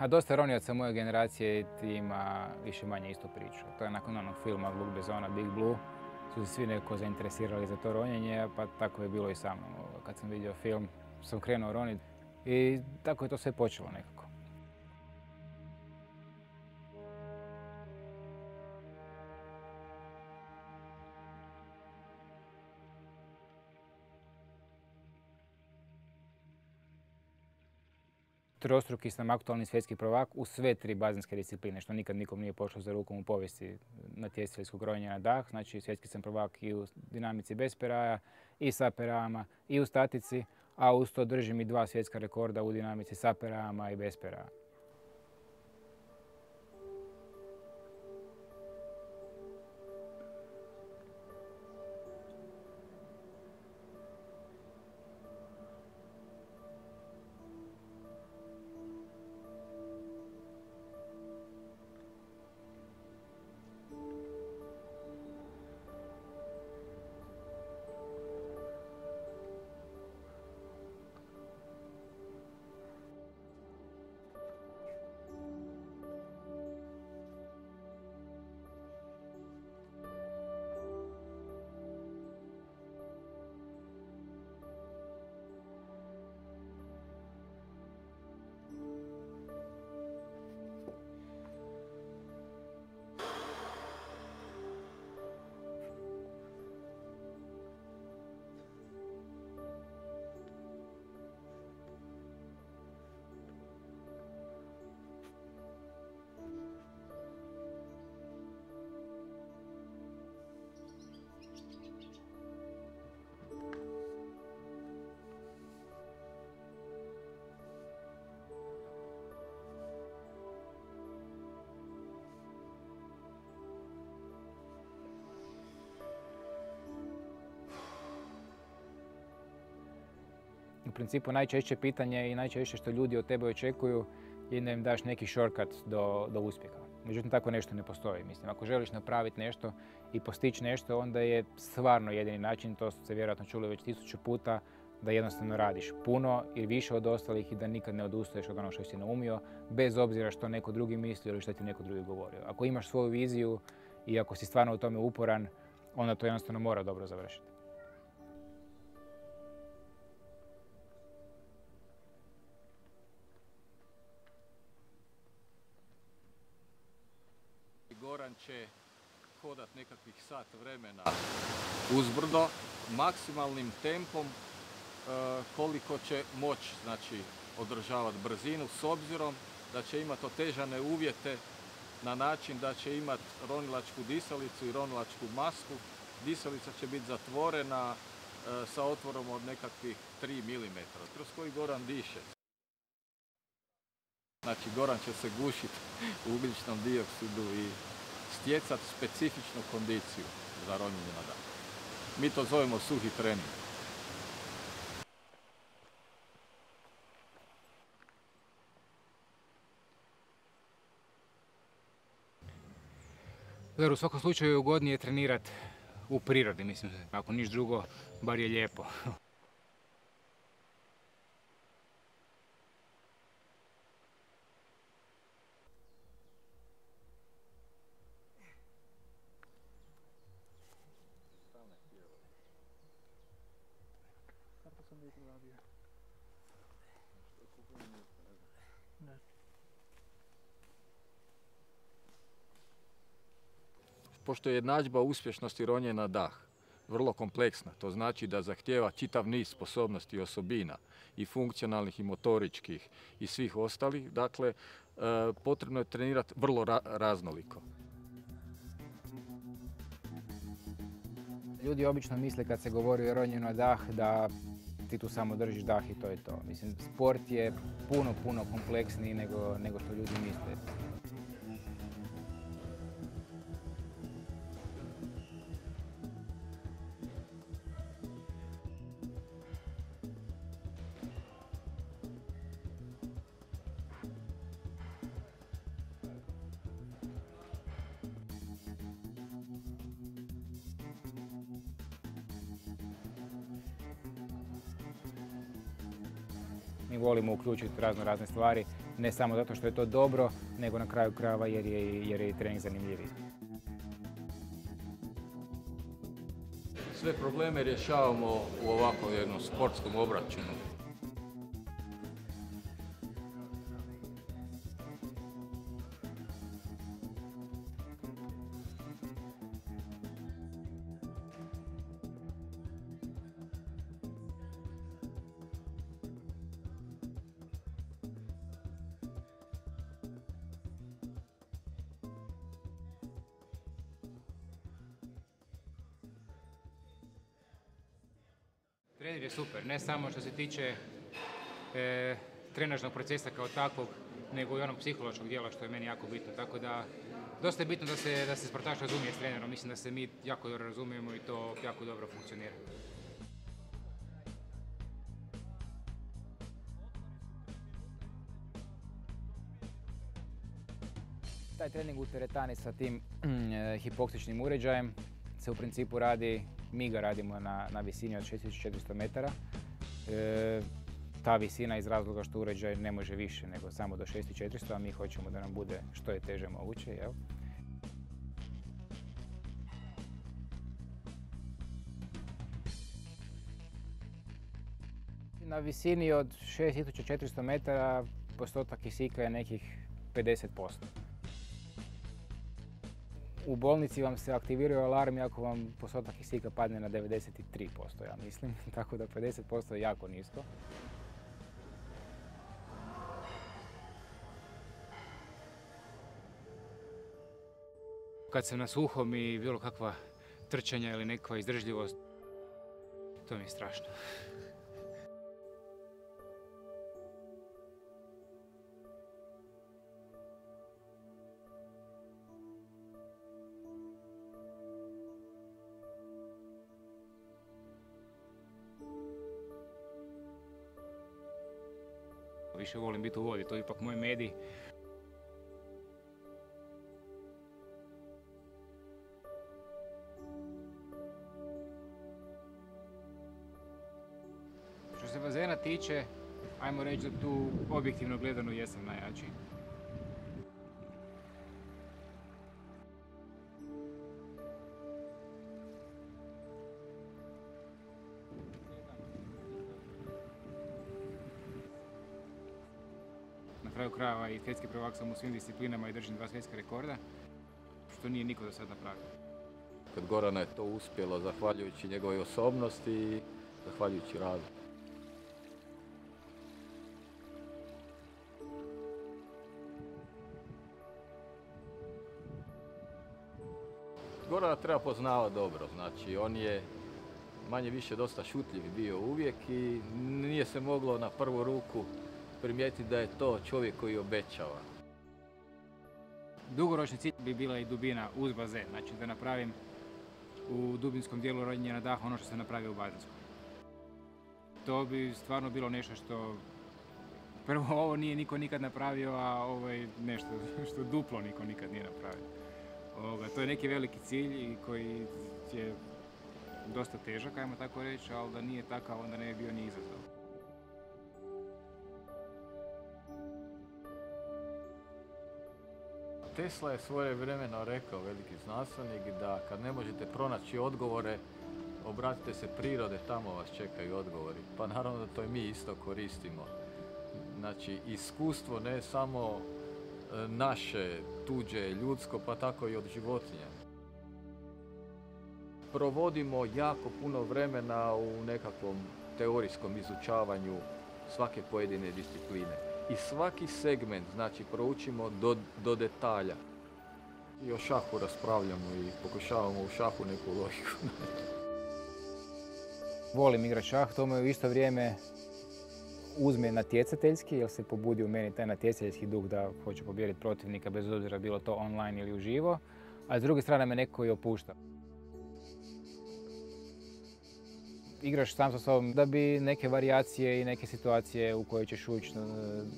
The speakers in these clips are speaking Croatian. A dosta ronioca moje generacije ima više manje istu priču. To je nakon onog filma Luca Bessona Big Blue, su se svi neko zainteresirali za to ronjenje, pa tako je bilo i sa mnom. Kad sam vidio film, sam krenuo roniti i tako je to sve počelo nekako. Trostruki sam aktualni svjetski prvak u sve tri bazenske discipline, što nikad nikom nije pošlo za rukom u povijesti natjecateljskog ronjenja na dah. Znači, svjetski sam prvak i u dinamici bez peraja, i sa perajama, i u statici, a uz to držim i dva svjetska rekorda u dinamici sa perajama i bez peraja. U principu najčešće pitanje i najčešće što ljudi od tebe očekuju je da im daš neki shortcut do uspjeha. Međutim, tako nešto ne postoji. Mislim, ako želiš napraviti nešto i postići nešto, onda je stvarno jedini način, to ste vjerojatno čuli već 1000 puta, da jednostavno radiš puno i više od ostalih i da nikad ne odustaješ od onog što si naumio, bez obzira što neko drugi mislio ili što ti neko drugi govorio. Ako imaš svoju viziju i ako si stvarno u tome uporan, onda to jednostavno mora dobro završiti. Goran će hodati nekakvih sat vremena uzbrdo, maksimalnim tempom koliko će moći, znači, održavati brzinu, s obzirom da će imati otežane uvjete na način da će imati ronilačku disalicu i ronilačku masku. Disalica će biti zatvorena sa otvorom od nekakvih 3 mm, kroz koji Goran diše. Znači, Goran će se gušiti u ugljičnom dioksidu i stjecati specifičnu kondiciju za ronjenje na dah. Mi to zovemo suhi trening. Zar, u svakom slučaju je ugodnije trenirati u prirodi, mislim. Ako niš drugo, bar je lijepo. Pošto je jednadžba uspješnosti ronjenja na dah vrlo kompleksna, to znači da zahtijeva čitav niz sposobnosti i osobina, i funkcionalnih, i motoričkih, i svih ostalih, dakle, potrebno je trenirati vrlo raznoliko. Ljudi obično misle kad se govori o ronjenju na dah da ti tu samo držiš dah i to je to. Mislim, sport je puno kompleksniji nego što ljudi misle. Mi volimo uključiti razne stvari, ne samo zato što je to dobro, nego na kraju krajeva jer je i trening zanimljiviji. Sve probleme rješavamo u ovakvom jednom sportskom obračunu. Trening je super, ne samo što se tiče trenažnog procesa kao takvog, nego i onog psihološkog dijela što je meni jako bitno. Tako da, dosta je bitno da se sportaš razumije s trenerom. Mislim da se mi jako dobro razumijemo i to jako dobro funkcionira. Taj trening u teretani sa tim hipoksičnim uređajem se u principu radi, mi ga radimo na visini od 6400 metara. Ta visina iz razloga što uređaj ne može više nego samo do 6400, a mi hoćemo da nam bude što je teže moguće. Jel? Na visini od 6400 metara postotak kisika je nekih 50%. U bolnici vam se aktiviraju alarmi ako vam postotak kisika padne na 93%, ja mislim, tako da 50% je jako nisko. Kad sam na suhom i bilo kakva trčanja ili nekakva izdržljivost, to mi je strašno. Više volim biti u vodi, to je ipak moj medij. Što se bazena tiče, ajmo reći da tu objektivno gledano jesam najjači. Na kraju krajeva i svjetski prvak sam u svim disciplinama i držim 2 svjetska rekorda, što nije niko do sad napravio. Kod Gorana je to uspjelo zahvaljujući njegovoj osobnosti i zahvaljujući radu. Gorana treba poznavati dobro, znači on je manje više dosta šutljiv bio uvijek i nije se moglo na prvu ruku primijetiti da je to čovjek koji obećava. Dugoročni cilj bi bila i dubina uz bazen, znači da napravim u dubinskom dijelu rodnje na dah ono što sam napravio u bazenskom. To bi stvarno bilo nešto što, prvo ovo nije niko nikad napravio, a ovo je nešto što duplo niko nikad nije napravio. To je neki veliki cilj koji je dosta težak, ajmo tako reći, ali da nije takav onda ne bi bio ni izazov. Tesla je svojevremeno rekao, veliki znanstvenik, da kad ne možete pronaći odgovore, obratite se prirode, tamo vas čekaju odgovori. Pa naravno da to i mi isto koristimo. Znači, iskustvo ne samo naše, tuđe, ljudsko, pa tako i od životinja. Provodimo jako puno vremena u nekakvom teorijskom izučavanju svake pojedine discipline. I svaki segment, znači, proučimo do detalja. I o šahu raspravljamo i pokušavamo u šahu neku logiku. Volim igrati šah, to me u isto vrijeme uzme natjecateljski, jer se pobudi u meni taj natjecateljski duh da hoću pobijediti protivnika, bez obzira bilo to online ili uživo, a s druge strane me neko i opušta. Igraš sam sa sobom da bi neke varijacije i neke situacije u koje ćeš ući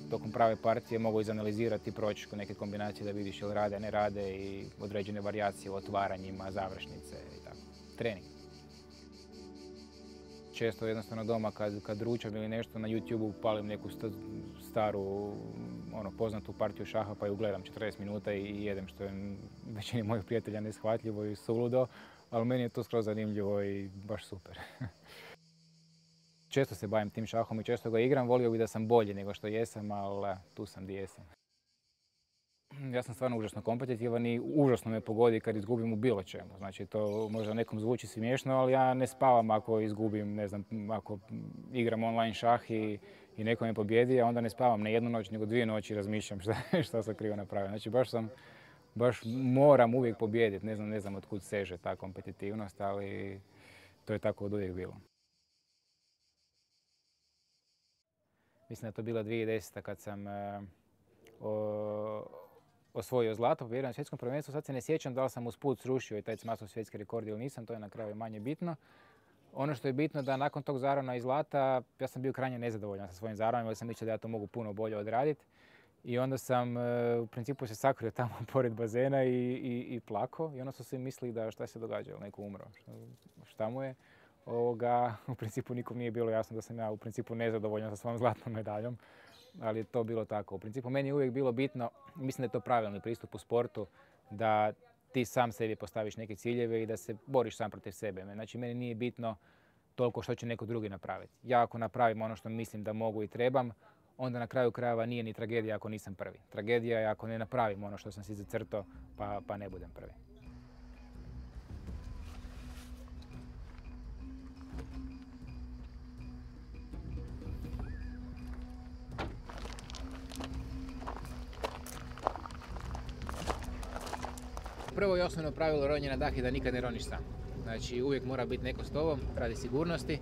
tokom prave partije mogu izanalizirati i proći neke kombinacije da vidiš ili rade, ne rade i određene varijacije u otvaranjima, završnice i tako. Trening. često jednostavno doma kad ručam ili nešto na YouTube upalim neku staru poznatu partiju šaha pa ju gledam 40 minuta i jedem, što je većini mojih prijatelja neshvatljivo i suludo, ali meni je to skroz zanimljivo i baš super. Često se bavim tim šahom i često ga igram, volio bih da sam bolji nego što jesam, ali tu sam gdje jesam. Ja sam stvarno užasno kompetitivan i užasno me pogodi kad izgubim u bilo čemu. Znači, to možda nekom zvuči smiješno, ali ja ne spavam ako izgubim, ne znam, ako igram online šah i neko me pobjedi, a onda ne spavam ne jednu noć, nego dvije noći razmišljam šta sam krivo napravio. Znači, baš moram uvijek pobjediti. Ne znam od kud seže ta kompetitivnost, ali to je tako od uvijek bilo. Mislim da je to bila 2010. kad sam osvojio zlato, pobjedio na svjetskom prvenstvu. Sad se ne sjećam da li sam usput srušio i taj masov svjetski rekord ili nisam, to je na kraju manje bitno. Ono što je bitno da nakon tog zarona i zlata, ja sam bio krajnje nezadovoljan sa svojim zaronom, jer sam mislio da ja to mogu puno bolje odraditi. I onda sam u principu se sakrio tamo pored bazena i plako. I onda su svi mislili da šta se događa, neko umro, šta mu je. U principu nikom nije bilo jasno da sam ja u principu nezadovoljan sa svojom zlatnom medaljom, ali je to bilo tako. U principu meni je uvijek bilo bitno, mislim da je to pravilni pristup u sportu, da ti sam sebi postaviš neke ciljeve i da se boriš sam protiv sebe. Znači, meni nije bitno toliko što će neko drugi napraviti. Ja ako napravim ono što mislim da mogu i trebam, onda na kraju krajeva nije ni tragedija ako nisam prvi. Tragedija je ako ne napravim ono što sam si zacrtao pa ne budem prvi. Prvo i osnovno pravilo ronjenja na dah je da nikad ne roniš sam. Znači, uvijek mora biti neko s tobom, radi sigurnosti.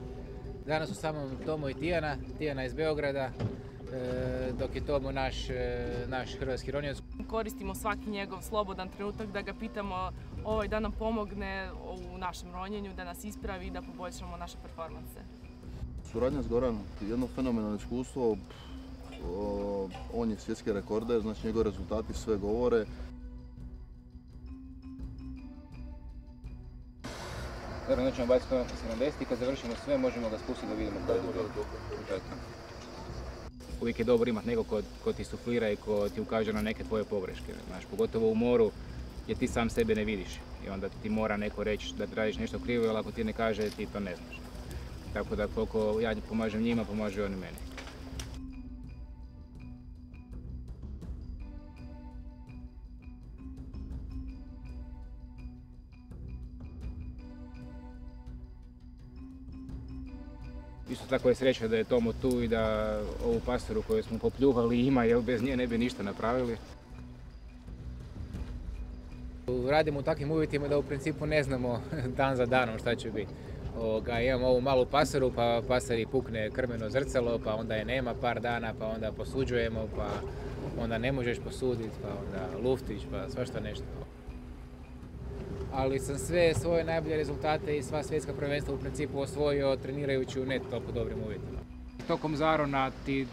Danas su samo Tomo i Tijana. Tijana iz Beograda, dok je Tomo naš hrvatski ronjac. Koristimo svaki njegov slobodan trenutak da ga pitamo da nam pomogne u našem ronjenju, da nas ispravi i da poboljšamo naše performanse. Suradnja s Goranom je jedno fenomenalno iskustvo. On je svjetski rekorder, znači njegove rezultati sve govore. Goran, da ćemo baciti to na 70 i kad završimo sve možemo ga spustiti da vidimo kada je dobro. Uvijek je dobro imati nekog ko ti suflira i ko ti ukaže na neke tvoje pogreške. Znaš, pogotovo u moru jer ti sam sebe ne vidiš i onda ti mora neko reći da radiš nešto krivo, ali ako ti ne kaže ti to ne znaš. Tako da koliko ja pomažem njima, pomažu oni meni. Isto tako je sreća da je Tomo tu i da ovu pastoru koju smo popljuhali ima, jer bez nje ne bi ništa napravili. Radimo u takvim uvjetima da u principu ne znamo dan za danom šta će biti. Imamo ovu malu pasoru, pa pasari pukne krmeno zrcalo, pa onda je nema par dana, pa onda posuđujemo, pa onda ne možeš posuditi, pa onda luftić, pa svašta nešto. Ali sam sve svoje najbolje rezultate i sva svjetska prvenstva u principu osvojio trenirajući u ne toliko dobrim uvjetima. Tokom zarona ti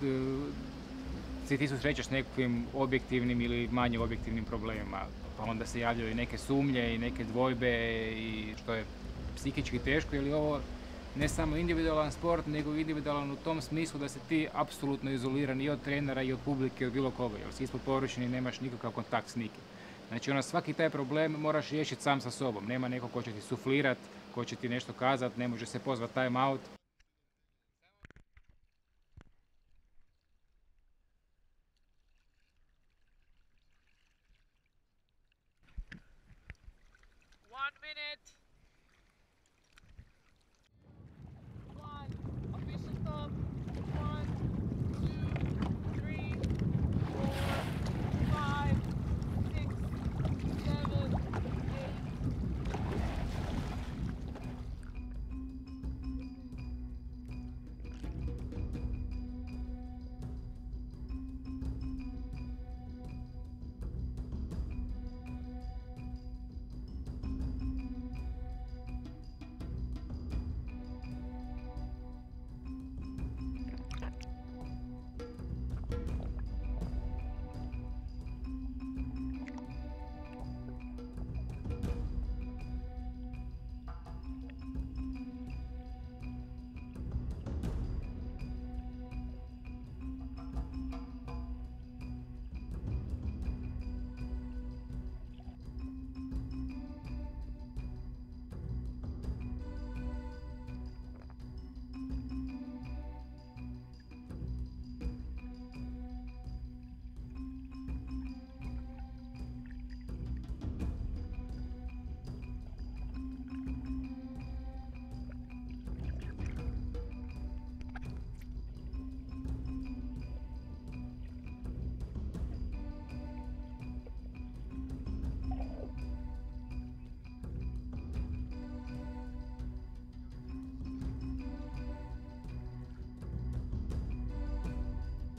susrećeš s nekim objektivnim ili manje objektivnim problemima. Pa onda se javljaju i neke sumnje i neke dvojbe, i što je psihički teško, jer je ovo ne samo individualan sport, nego individualan u tom smislu da si ti apsolutno izoliran i od trenera i od publike, od bilo koga, jer si ispod površine i nemaš nikakav kontakt s nikim. Znači, svaki taj problem moraš riješiti sam sa sobom. Nema neko ko će ti suflirat, ko će ti nešto kazat, ne može se pozvat time out.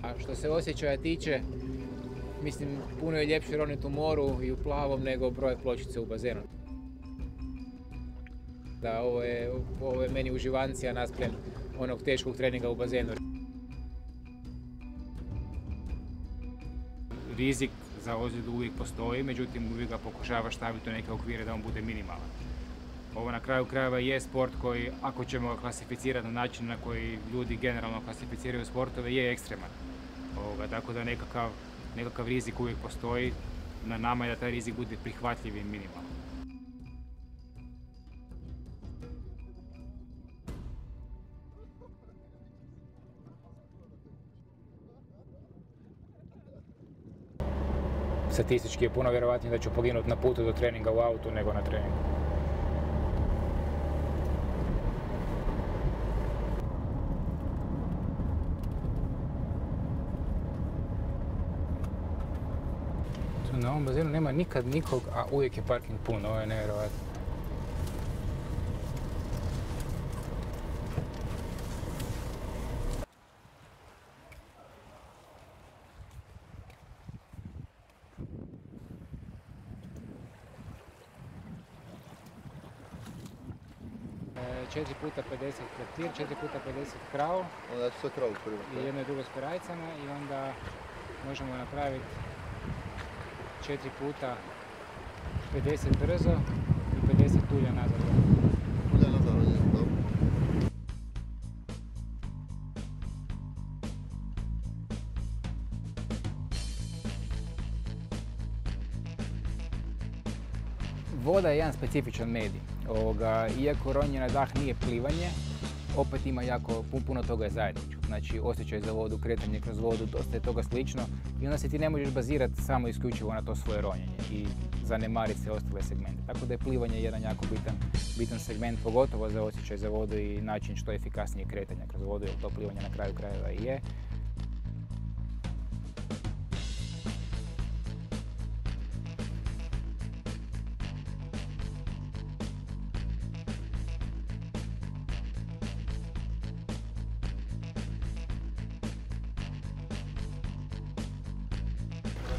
A što se osjećaja tiče, mislim, puno je ljepše roniti u moru i u plavom nego broj pločice u bazenu. Da, ovo je meni uživancija naspram onog teškog treninga u bazenu. Rizik za ozljedu uvijek postoji, međutim uvijek ga pokušavaš staviti u neke okvire da on bude minimalan. Ovo na kraju krajeva je sport koji, ako ćemo ga klasificirati na način na koji ljudi generalno klasificiraju sportove, je ekstreman. Tako da nekakav rizik uvijek postoji, na nama je da taj rizik bude prihvatljiv i minimalan. Statistički je puno vjerovatnije da ću poginuti na putu do treninga u autu nego na treningu. Na ovom bazenu nema nikad nikog, a uvijek je parking pun, ovo je nevjerovatno. Četiri puta 50 kleptir, 4 puta 50 kravu. Onda ja ću sve kravu prvo. I jedno i drugo s korajcama i onda možemo napraviti 4 puta 50 brzo i 50 tulja nazad. Tulja nazad, dobro. Voda je jedan specifičan medij. Iako ronjenje na dah nije plivanje, opet ima jako puno toga zajedničkog. Znači osjećaj za vodu, kretanje kroz vodu, dosta je toga slično i onda se ti ne možeš bazirati samo isključivo na to svoje ronjenje i zanemariti sve ostale segmente. Tako da je plivanje jedan jako bitan segment, pogotovo za osjećaj za vodu i način što je efikasnije kretanje kroz vodu, jer to plivanje na kraju krajeva i je.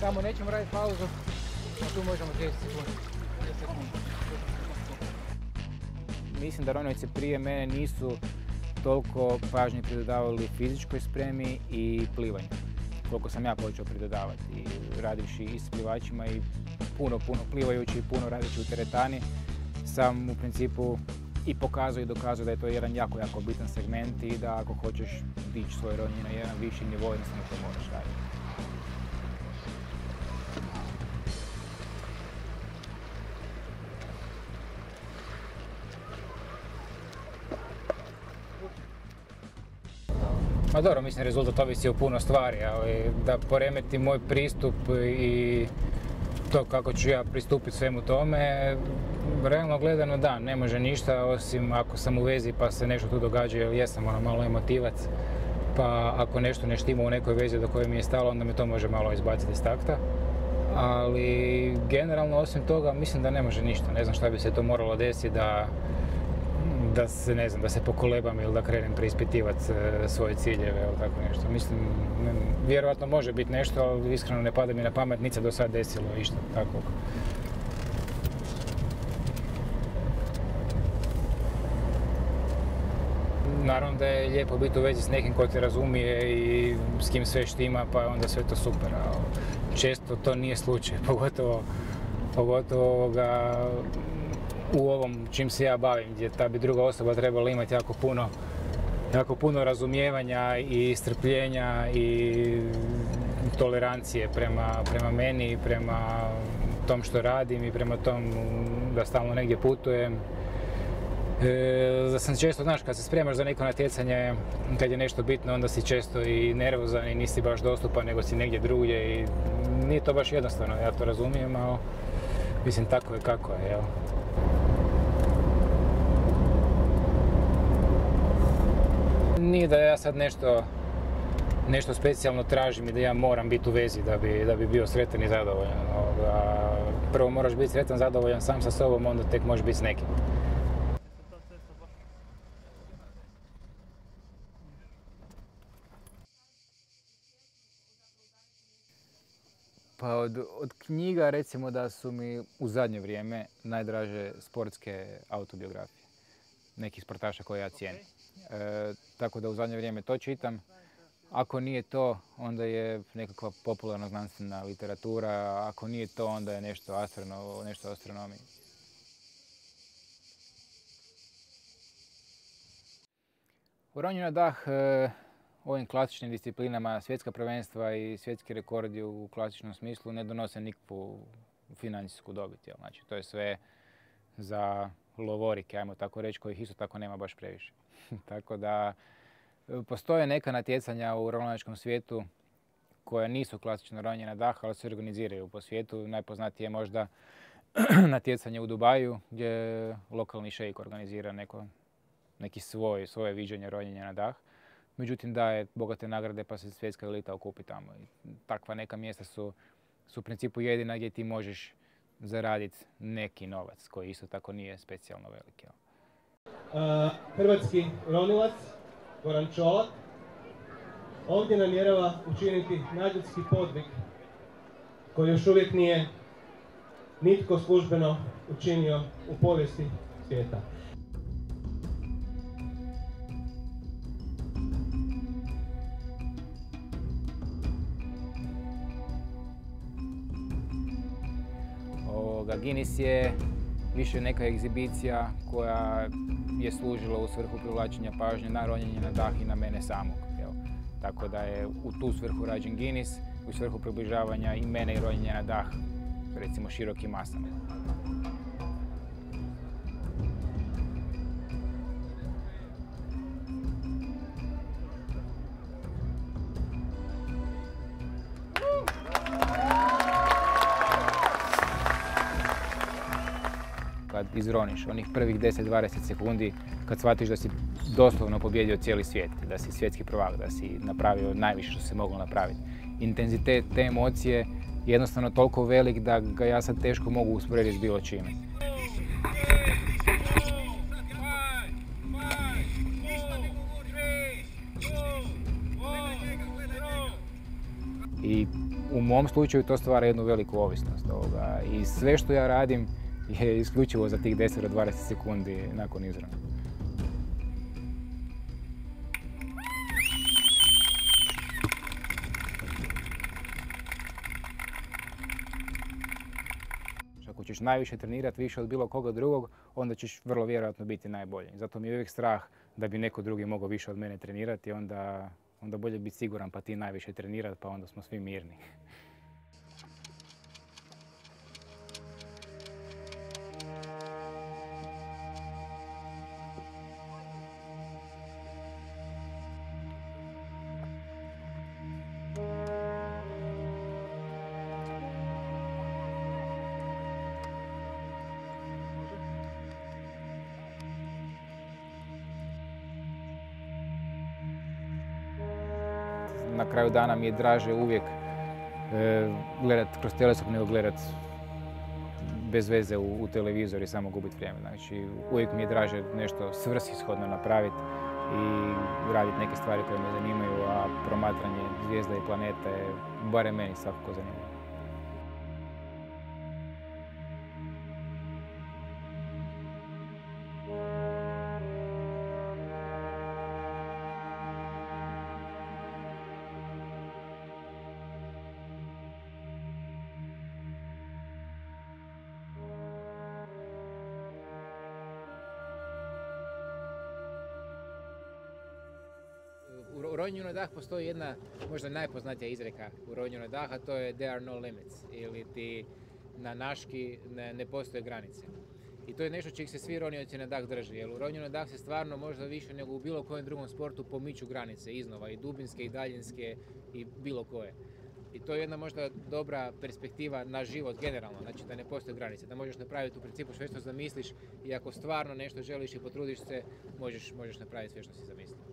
Tamo nećemo raditi pauzu, a tu možemo 30 sekundi. Mislim da ronioci prije mene nisu toliko pažnje pridodavali fizičkoj spremi i plivanju, koliko sam ja počeo pridodavati. I radivši i s plivačima i puno plivajući i puno radići u teretani, sam u principu i pokazao i dokazao da je to jedan jako bitan segment i da ako hoćeš dići svoje ronjenje na jedan viši nivo, jednostavno to moraš raditi. Pa dobro, mislim, rezultat ovisi o puno stvari, ali da poremeti moj pristup i to kako ću ja pristupiti svemu tome, realno gledano da, ne može ništa, osim ako sam u vezi pa se nešto tu događa, jer jesam malo emotivac, pa ako nešto ne štima u nekoj vezi do koje mi je stalo, onda me to može malo izbaciti iz takta. Ali generalno, osim toga, mislim da ne može ništa, ne znam šta bi se to moralo desiti da se pokolebam ili da krenem preispitivati svoje ciljeve ili tako nešto. Mislim, vjerojatno može biti nešto, ali iskreno ne pada mi na pamet, niti se do sad desilo išta takvog. Naravno da je lijepo biti u vezi s nekim ko te razumije i s kim sve štima, pa je onda sve to super. Često to nije slučaj, pogotovo u ovom čim se ja bavim, gdje ta bi druga osoba trebala imati jako puno razumijevanja i strpljenja i tolerancije prema meni, prema tom što radim i prema tom da stalno negdje putujem. Da sam često, znaš, kad se spremaš za neko natjecanje, kad je nešto bitno, onda si često i nervozan i nisi baš dostupan, nego si negdje drugdje i nije to baš jednostavno, ja to razumijem, ali mislim tako je kako je, jel? Nije da ja sad nešto specijalno tražim i da ja moram biti u vezi da bi bio sretan i zadovoljan. Prvo moraš biti sretan, zadovoljan sam sa sobom, onda tek možeš biti s nekim. Pa od knjiga recimo da su mi u zadnje vrijeme najdraže sportske autobiografije. Nekih sportaša koje ja cijenim. Tako da u zadnje vrijeme to čitam. Ako nije to, onda je nekakva popularna znanstvena literatura. Ako nije to, onda je nešto o astronomiji. U ronju na dah ovim klasičnim disciplinama, svjetska prvenstva i svjetski rekordi u klasičnom smislu ne donose nikakvu financijsku dobit. Znači, to je sve za lovorike, ajmo tako reći, kojih isto tako nema baš previše. Tako da postoje neka natjecanja u ronjačkom svijetu koja nisu klasično ronje na dah, ali se organiziraju po svijetu. Najpoznatije je možda natjecanje u Dubaju gdje lokalni šejk organizira neki svoje viđenje ronjenja na dah. Međutim, daje bogate nagrade pa se svjetska elita okupi tamo. I takva neka mjesta su u principu jedina gdje ti možeš zaraditi neki novac koji isto tako nije specijalno veliki. Hrvatski ronilac Goran Čolak ovdje namjerava učiniti nadljudski podvig koji još uvijek nije nitko službeno učinio u povijesti svijeta. Guinness je više neka egzibicija koja je služila u svrhu privlačenja pažnje na ronjenje na dah i na mene samog. Tako da je u tu svrhu rađen Guinness, u svrhu približavanja i mene i ronjenja na dah, recimo širokim masama. Kad izroniš onih prvih 10-20 sekundi, kad shvatiš da si doslovno pobjedio cijeli svijet, da si svjetski prvak, da si napravio najviše što se moglo napraviti. Intenzitet te emocije je jednostavno toliko velik da ga ja sad teško mogu usporediti s bilo čime. I u mom slučaju to stvara jednu veliku ovisnost ovoga. I sve što ja radim je isključivo za tih 10 do 20 sekundi nakon izrona. Ako ćeš najviše trenirati, više od bilo koga drugog, onda ćeš vrlo vjerojatno biti najbolji. Zato mi je uvijek strah da bi neko drugi mogao više od mene trenirati, onda bolje biti siguran pa ti najviše trenirati, pa onda smo svi mirni. Na kraju dana mi je draže uvijek gledat kroz teleskop nego gledat bez veze u televizor i samo gubit vrijeme. Znači, uvijek mi je draže nešto svrsishodno napraviti i raditi neke stvari koje me zanimaju, a promatranje zvijezda i planeta je barem meni svakako zanimljivo. U ronjenju na dah postoji jedna možda najpoznatija izreka u ronjenju na dah, a to je there are no limits, ili ti na naški ne postoje granice. I to je nešto čeg se svi ronioci na dah drže, jer u ronjenju na dah se stvarno možda više nego u bilo kojem drugom sportu pomiču granice iznova, i dubinske, i daljinske, i bilo koje. I to je jedna možda dobra perspektiva na život generalno, znači da ne postoje granice, da možeš napraviti u principu sve što zamisliš i ako stvarno nešto želiš i potrudiš se, možeš napraviti sve što si zamislio.